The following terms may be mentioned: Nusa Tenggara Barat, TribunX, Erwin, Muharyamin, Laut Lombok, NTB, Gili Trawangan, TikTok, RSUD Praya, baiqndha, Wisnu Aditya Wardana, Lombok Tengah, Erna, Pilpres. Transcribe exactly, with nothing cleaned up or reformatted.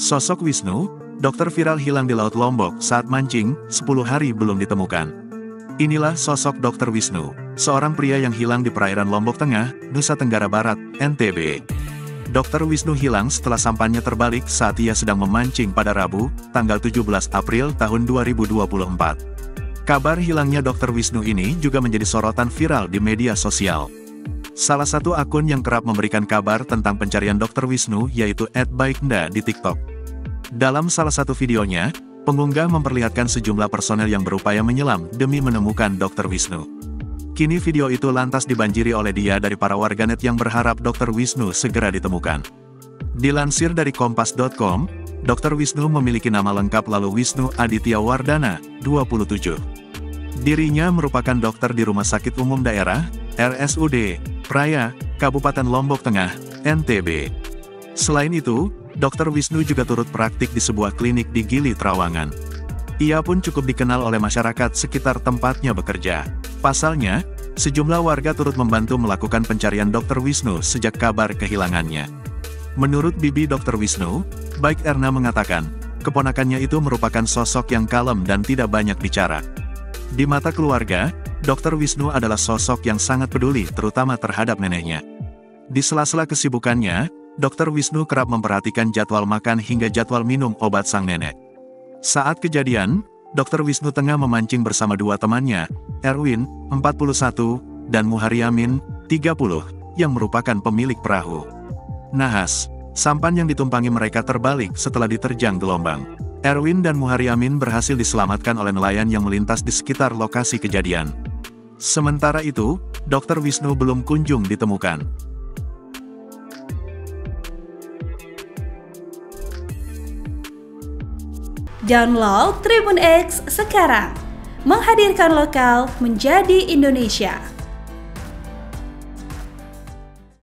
Sosok Wisnu, dokter viral hilang di Laut Lombok saat mancing, sepuluh hari belum ditemukan. Inilah sosok dokter Wisnu, seorang pria yang hilang di perairan Lombok Tengah, Nusa Tenggara Barat, N T B. dokter Wisnu hilang setelah sampannya terbalik saat ia sedang memancing pada Rabu, tanggal tujuh belas April tahun dua ribu dua puluh empat. Kabar hilangnya dokter Wisnu ini juga menjadi sorotan viral di media sosial. Salah satu akun yang kerap memberikan kabar tentang pencarian dokter Wisnu yaitu et baiknda di TikTok. Dalam salah satu videonya, pengunggah memperlihatkan sejumlah personel yang berupaya menyelam demi menemukan dokter Wisnu. Kini video itu lantas dibanjiri oleh dia dari para warganet yang berharap dokter Wisnu segera ditemukan. Dilansir dari kompas titik com, dokter Wisnu memiliki nama lengkap lalu Wisnu Aditya Wardana, dua puluh tujuh. Dirinya merupakan dokter di Rumah Sakit Umum Daerah, R S U D, Praya, Kabupaten Lombok Tengah, N T B. Selain itu, dokter Wisnu juga turut praktik di sebuah klinik di Gili Trawangan. Ia pun cukup dikenal oleh masyarakat sekitar tempatnya bekerja. Pasalnya, sejumlah warga turut membantu melakukan pencarian dokter Wisnu sejak kabar kehilangannya. Menurut bibi dokter Wisnu, baik Erna mengatakan, keponakannya itu merupakan sosok yang kalem dan tidak banyak bicara. Di mata keluarga, dokter Wisnu adalah sosok yang sangat peduli terutama terhadap neneknya. Di sela-sela kesibukannya, dokter Wisnu kerap memperhatikan jadwal makan hingga jadwal minum obat sang nenek. Saat kejadian, dokter Wisnu tengah memancing bersama dua temannya, Erwin, empat puluh satu, dan Muharyamin, tiga puluh, yang merupakan pemilik perahu. Nahas, sampan yang ditumpangi mereka terbalik setelah diterjang gelombang. Erwin dan Muharyamin berhasil diselamatkan oleh nelayan yang melintas di sekitar lokasi kejadian. Sementara itu, dokter Wisnu belum kunjung ditemukan. Download Tribun X sekarang. Menghadirkan lokal menjadi Indonesia.